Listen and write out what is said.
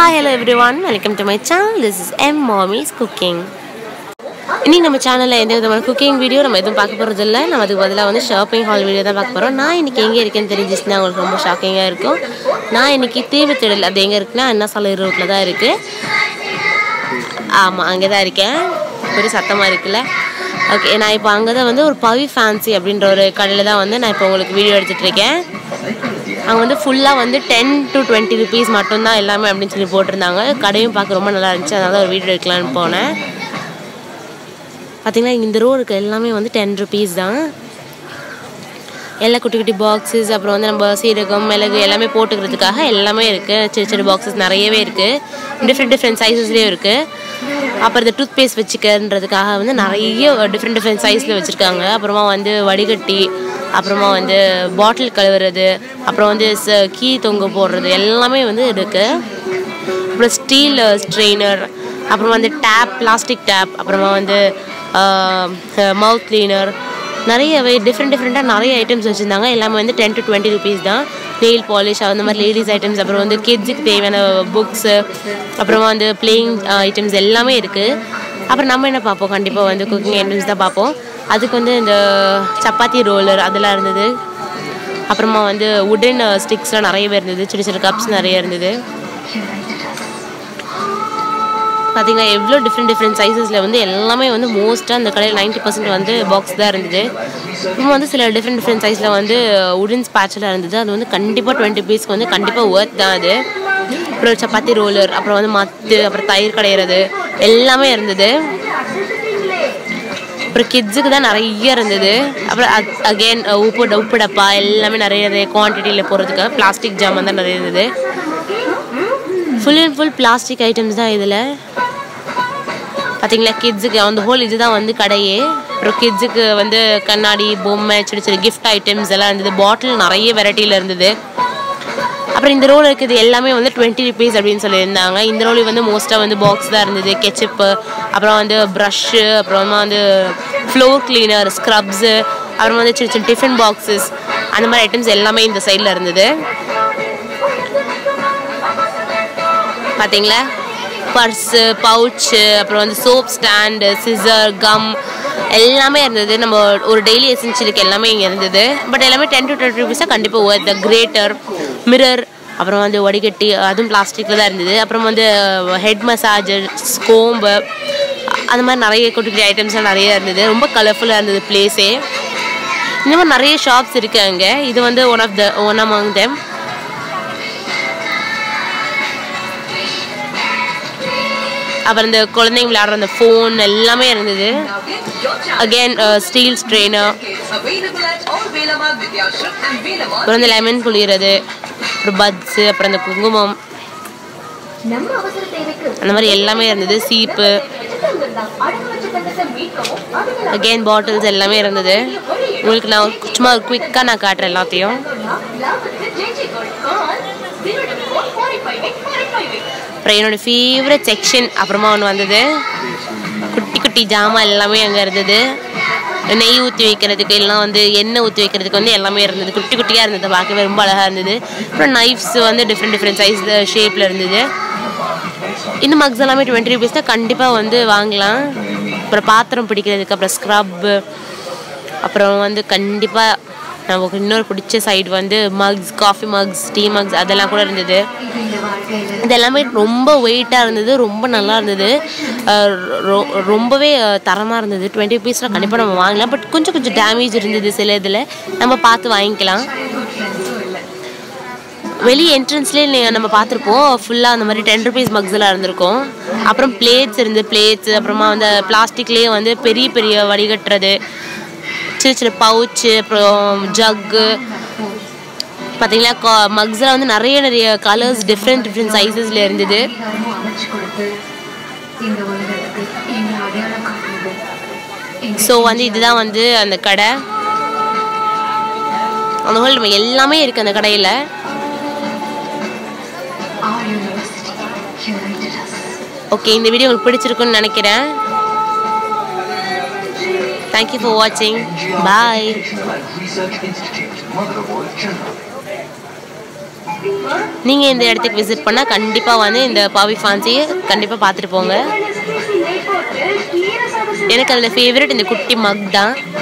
Hi, hello everyone. Welcome to my channel. This is M Mommy's Cooking. In our channel, we have a cooking video. We have a shopping haul video. I have 10 to 20 rupees மட்டும்தான் எல்லாமே அப்படி சொல்லி போட்டுருந்தாங்க கடையும் பார்க்க ரொம்ப நல்லா இருந்துச்சு அதனால ஒரு வீடியோ எடுக்கலாம்னு போனேன் பாத்தீங்களா இந்த ரோருக்கு எல்லாமே 10 rupees தான் எல்லா குட்டி குட்டி boxes அப்புறம் நம்ம சீரகம் மிளகு எல்லாமே போட்டுக்கிறதுக்காக எல்லாமே இருக்கு சின்ன சின்ன boxes நிறையவே இருக்கு different sizesலயே இருக்கு அப்புறம் இந்த tooth paste வெச்சுக்கிறதுக்காக நிறைய different sizeல வெச்சிருக்காங்க அப்புறமா வடிகட்டி அப்புறமா பாட்டில் கழுவுறது அப்புறம் கீ தொங்க போடுறது எல்லாமே இருக்கு அப்புறம் ஸ்டீல் ஸ்ட்ரெய்னர் அப்புறம் டாப் பிளாஸ்டிக் டாப் அப்புறமா மவுத் க்ளீனர் நிறையவே டிஃபரெண்டா நிறைய ஐட்டम्स வெச்சிருந்தாங்க எல்லாமே 10 to 20 rupees தான் nail polish அந்த மாதிரி லேடீஸ் ஐட்டम्स அப்புறம் kids க்கு தேவையான books அப்புறமா playing items எல்லாமே இருக்கு அப்புறம் நம்ம என்ன பாப்போம் கண்டிப்பா cooking items தான் பாப்போம் அதுக்கு இந்த சப்பாத்தி ரோலர் அதெல்லாம் இருந்தது அப்புறமா wooden sticksலாம் நிறையவே இருந்தது சின்ன சின்ன cups நிறைய இருந்தது பாத்தீங்க எவ்ளோ different sizesல எல்லாமே மோஸ்டா அந்த கடையில 90% box தான் இருந்துது இப்போ சில different sizeல wooden spatula இருந்துது அது கண்டிப்பா 20 rupees க்கு கண்டிப்பா worth தான் அது அப்புறம் சப்பாத்தி ரோலர் அப்புறம் மத்து அப்புறம் தயிர் கடையிறது எல்லாமே இருந்துது அப்புறம் kids க்கு தான் நிறைய இருந்துது அப்புறம் again உப்புடப்பா எல்லாமே நிறைய quantityல போறதுக்கு plastic ஜாமான் தான் நிறைய இருந்துது full and full plastic items தான் இதுல பாத்தீங்களா kids க்கு அந்த ஹோல் இதுதான் கடையே அப்புறம் kids க்கு கண்ணாடி பொம்மை சின்ன சின்ன gift items எல்லாம் இருந்துது bottle நிறைய வெரைட்டில இருந்துது அப்புறம் இந்த ரோல் இருக்குது எல்லாமே 20 rupees அப்படினு சொல்லி இருந்தாங்க இந்த ரோல் மோஸ்டா box தான் இருந்துது ketchup அப்புறம் brush அப்புறம் floor cleaner scrubs அப்புறம் சின்ன சின்ன tiffin boxes அந்த மாதிரி items எல்லாமே இந்த சைடுல இருந்துது பாத்தீங்களா பர்ஸ் pouch அப்புறம் soap stand scissor gum எல்லாமே இருந்துது நம்ம ஒரு ডেইলি எசென்ஷியலுக்கு எல்லாமே இங்க இருந்துது பட் எல்லாமே 10 to 20 rupees கண்டிப்பா worth the greater mirror அப்புறம் வடிகட்டி அதுவும் பிளாஸ்டிக்ல தான் இருந்துது அப்புறம் ஹெட் மசாஜர் ஸ்கோம்ப் அந்த மாதிரி நிறைய குட்டி ஐட்டम्स நிறைய இருந்துது ரொம்ப கலர்ஃபுல்லா இருந்துது பிளேஸே இன்னும் நிறைய ஷாப்ஸ் இருக்கு அங்க இது one among them அப்புறம் குழந்தைங்க விளையாடுற அந்த ஃபோன் எல்லாமே இருந்துது again steel strainer அப்புறம் லெமன் புளியறது அப்புறம் buds அப்புறம் குங்குமம் அந்த மாதிரி எல்லாமே இருந்துது சீப் again bottles எல்லாமே இருந்துது உங்களுக்கு நான் சும்மா குயிக்கா நான் காட்றேன் எல்லாத்தையும் என்னோட ஃபேவரட் செக்ஷன் அப்புறமா வந்தது குட்டி குட்டி ஜாமான் எல்லாமே அங்க இருந்தது நெய் ஊத்தி வைக்கிறதுக்கு எல்லாம் எண்ணெய் ஊத்தி வைக்கிறதுக்கு எல்லாமே இருந்தது குட்டி குட்டியா இருந்தது பார்க்கவே ரொம்ப அழகா இருந்தது அப்புறம் நைஃப்ஸ் different சைஸ் ஷேப்ல இருந்தது இந்த மக்ஸ் எல்லாமே 20 rupees தான் கண்டிப்பா வாங்கலாம் அப்புறம் பாத்திரம் பிடிக்கிறதுக்கு அப்புறம் ஸ்க்ரப் அப்புறம் கண்டிப்பா நமக்கு இன்னொரு பிடிச்ச side mugs coffee mugs tea mugs அதெல்லாம் கூட இருந்தது இதெல்லாம் ரொம்ப வெயிட்டா இருந்தது ரொம்ப நல்லா இருந்தது ரொம்பவே தரமா இருந்தது 20 rupeesல கண்டிப்பா நம்ம வாங்கலாம் பட் கொஞ்சம் டேமேஜ் இருந்தது சில இதுல நம்ம பார்த்து வாங்கிக்கலாம் வெளி என்ட்ரன்ஸ்லயே நம்ம பாத்துறோம் ஃபுல்லா அந்த மாதிரி 10 rupees mugs எல்லாம் இருந்திருக்கும் அப்புறம் plates இருந்து plates அப்புறமா பிளாஸ்டிக்லயே பெரிய பெரிய வடிகட்டறது சின்ன சின்ன pouch அப்புறம் jug பாத்தீங்களா மக்ஸ்ல நிறைய கலர்ஸ் different sizesல இருந்துது சோ இதுதான் அந்த கடை அதுல எல்லாமே இருக்கு அந்த கடையில ஓகே இந்த வீடியோ உங்களுக்கு பிடிச்சிருக்கும்னு நினைக்கிறேன் Thank you for watching. Bye. நீங்க இந்த இடத்துக்கு விசிட் பண்ணா கண்டிப்பா வந்து இந்த பாவி ஃபான்சியை கண்டிப்பா பாத்துட்டு போங்க எனக்கு அதுல ஃபேவரட் இந்த குட்டி மக் தான்